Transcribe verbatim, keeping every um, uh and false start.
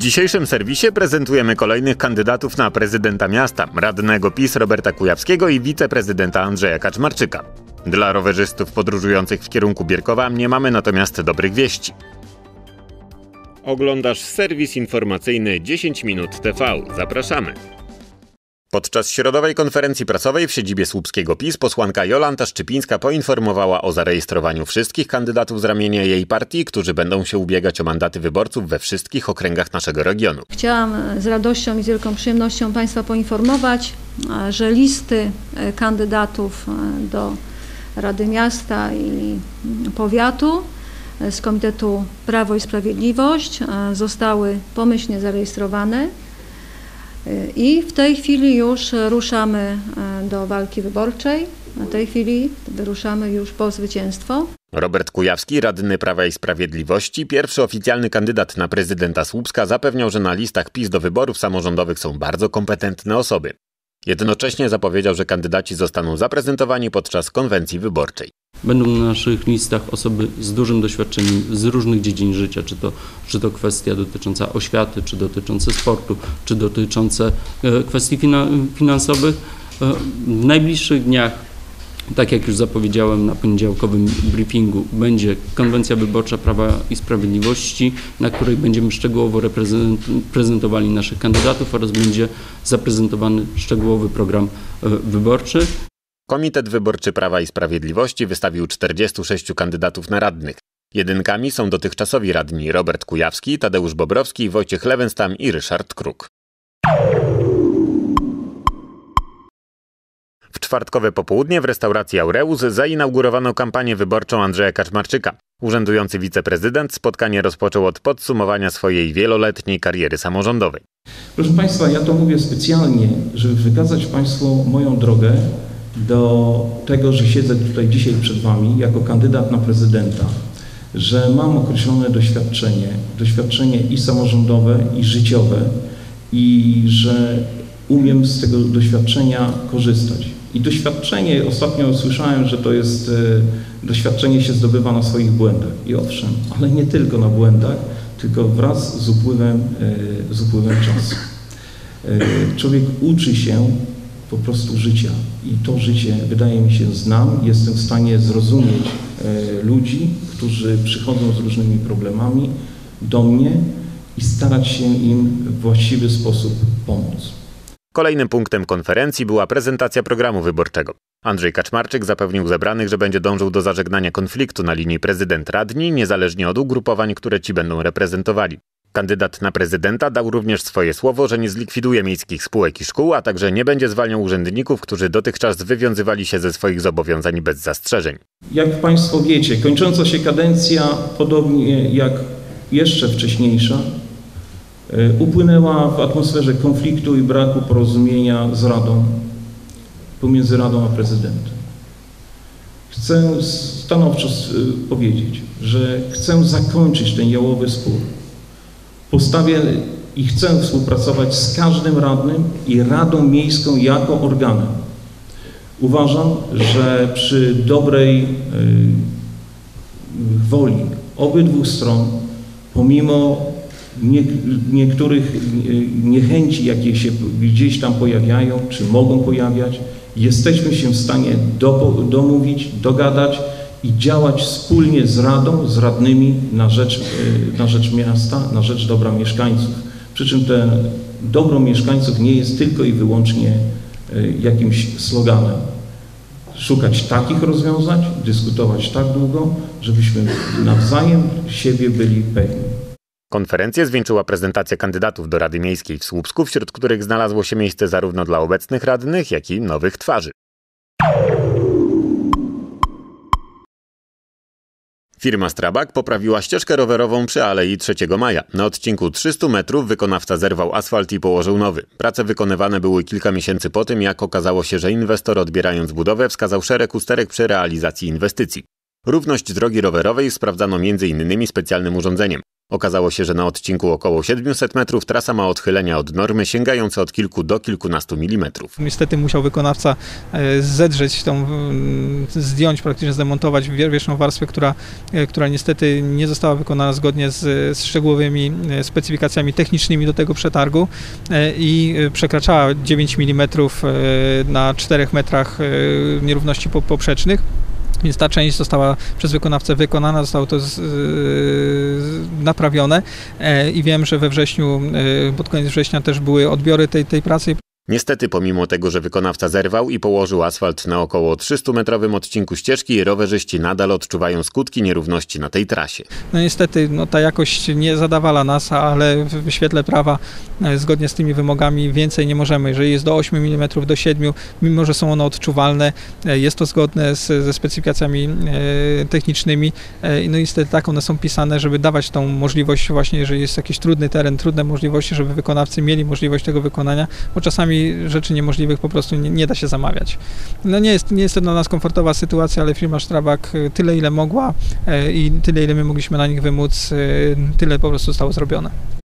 dzisiejszym serwisie prezentujemy kolejnych kandydatów na prezydenta miasta, radnego PiS Roberta Kujawskiego i wiceprezydenta Andrzeja Kaczmarczyka. Dla rowerzystów podróżujących w kierunku Bierkowa nie mamy natomiast dobrych wieści. Oglądasz serwis informacyjny dziesięć minut T V. Zapraszamy. Podczas środowej konferencji prasowej w siedzibie słupskiego PiS posłanka Jolanta Szczypińska poinformowała o zarejestrowaniu wszystkich kandydatów z ramienia jej partii, którzy będą się ubiegać o mandaty wyborców we wszystkich okręgach naszego regionu. Chciałam z radością i z wielką przyjemnością Państwa poinformować, że listy kandydatów do Rady Miasta i Powiatu z Komitetu Prawo i Sprawiedliwość zostały pomyślnie zarejestrowane. I w tej chwili już ruszamy do walki wyborczej. W tej chwili ruszamy już po zwycięstwo. Robert Kujawski, radny Prawa i Sprawiedliwości, pierwszy oficjalny kandydat na prezydenta Słupska, zapewniał, że na listach PiS do wyborów samorządowych są bardzo kompetentne osoby. Jednocześnie zapowiedział, że kandydaci zostaną zaprezentowani podczas konwencji wyborczej. Będą na naszych listach osoby z dużym doświadczeniem z różnych dziedzin życia, czy to, czy to kwestia dotycząca oświaty, czy dotyczące sportu, czy dotyczące kwestii finansowych. W najbliższych dniach, tak jak już zapowiedziałem na poniedziałkowym briefingu, będzie konwencja wyborcza Prawa i Sprawiedliwości, na której będziemy szczegółowo prezentowali naszych kandydatów oraz będzie zaprezentowany szczegółowy program wyborczy. Komitet Wyborczy Prawa i Sprawiedliwości wystawił czterdziestu sześciu kandydatów na radnych. Jedynkami są dotychczasowi radni Robert Kujawski, Tadeusz Bobrowski, Wojciech Lewenstam i Ryszard Kruk. W czwartkowe popołudnie w restauracji Aureus zainaugurowano kampanię wyborczą Andrzeja Kaczmarczyka. Urzędujący wiceprezydent spotkanie rozpoczął od podsumowania swojej wieloletniej kariery samorządowej. Proszę Państwa, ja to mówię specjalnie, żeby wykazać Państwu moją drogę do tego, że siedzę tutaj dzisiaj przed Wami jako kandydat na prezydenta, że mam określone doświadczenie, doświadczenie i samorządowe, i życiowe, i że umiem z tego doświadczenia korzystać. I doświadczenie, ostatnio słyszałem, że to jest, e, doświadczenie się zdobywa na swoich błędach. I owszem, ale nie tylko na błędach, tylko wraz z upływem, e, z upływem czasu. E, człowiek uczy się po prostu życia. I to życie, wydaje mi się, znam. Jestem w stanie zrozumieć e, ludzi, którzy przychodzą z różnymi problemami do mnie i starać się im w właściwy sposób pomóc. Kolejnym punktem konferencji była prezentacja programu wyborczego. Andrzej Kaczmarczyk zapewnił zebranych, że będzie dążył do zażegnania konfliktu na linii prezydent-radni, niezależnie od ugrupowań, które ci będą reprezentowali. Kandydat na prezydenta dał również swoje słowo, że nie zlikwiduje miejskich spółek i szkół, a także nie będzie zwalniał urzędników, którzy dotychczas wywiązywali się ze swoich zobowiązań bez zastrzeżeń. Jak Państwo wiecie, kończąca się kadencja, podobnie jak jeszcze wcześniejsza, upłynęła w atmosferze konfliktu i braku porozumienia z Radą, pomiędzy Radą a prezydentem. Chcę stanowczo powiedzieć, że chcę zakończyć ten jałowy spór. Postawię i chcę współpracować z każdym radnym i Radą Miejską jako organem. Uważam, że przy dobrej woli obydwu stron, pomimo Nie, niektórych niechęci, jakie się gdzieś tam pojawiają, czy mogą pojawiać, jesteśmy się w stanie do, domówić, dogadać i działać wspólnie z Radą, z radnymi na rzecz, na rzecz miasta, na rzecz dobra mieszkańców. Przy czym to dobro mieszkańców nie jest tylko i wyłącznie jakimś sloganem. Szukać takich rozwiązań, dyskutować tak długo, żebyśmy nawzajem siebie byli pewni. Konferencję zwieńczyła prezentacja kandydatów do Rady Miejskiej w Słupsku, wśród których znalazło się miejsce zarówno dla obecnych radnych, jak i nowych twarzy. Firma Strabag poprawiła ścieżkę rowerową przy Alei trzeciego maja. Na odcinku trzystu metrów wykonawca zerwał asfalt i położył nowy. Prace wykonywane były kilka miesięcy po tym, jak okazało się, że inwestor, odbierając budowę, wskazał szereg usterek przy realizacji inwestycji. Równość drogi rowerowej sprawdzano między innymi specjalnym urządzeniem. Okazało się, że na odcinku około siedmiuset metrów trasa ma odchylenia od normy sięgające od kilku do kilkunastu milimetrów. Niestety musiał wykonawca zedrzeć, tą, zdjąć, praktycznie zdemontować wierzchną warstwę, która, która niestety nie została wykonana zgodnie z, z szczegółowymi specyfikacjami technicznymi do tego przetargu i przekraczała dziewięć milimetrów na czterech metrach nierówności poprzecznych. Więc ta część została przez wykonawcę wykonana, zostało to z, yy, naprawione yy, i wiem, że we wrześniu, yy, pod koniec września też były odbiory tej, tej pracy. Niestety, pomimo tego, że wykonawca zerwał i położył asfalt na około trzystumetrowym odcinku ścieżki, rowerzyści nadal odczuwają skutki nierówności na tej trasie. No niestety, no, ta jakość nie zadawala nas, ale w świetle prawa, zgodnie z tymi wymogami, więcej nie możemy. Jeżeli jest do ośmiu milimetrów, do siedmiu, mimo że są one odczuwalne, jest to zgodne z, ze specyfikacjami e, technicznymi. E, no niestety tak one są pisane, żeby dawać tą możliwość właśnie, jeżeli jest jakiś trudny teren, trudne możliwości, żeby wykonawcy mieli możliwość tego wykonania, bo czasami rzeczy niemożliwych po prostu nie, nie da się zamawiać. No nie jest, nie jest to dla nas komfortowa sytuacja, ale firma Strabag tyle ile mogła i tyle ile my mogliśmy na nich wymóc, tyle po prostu zostało zrobione.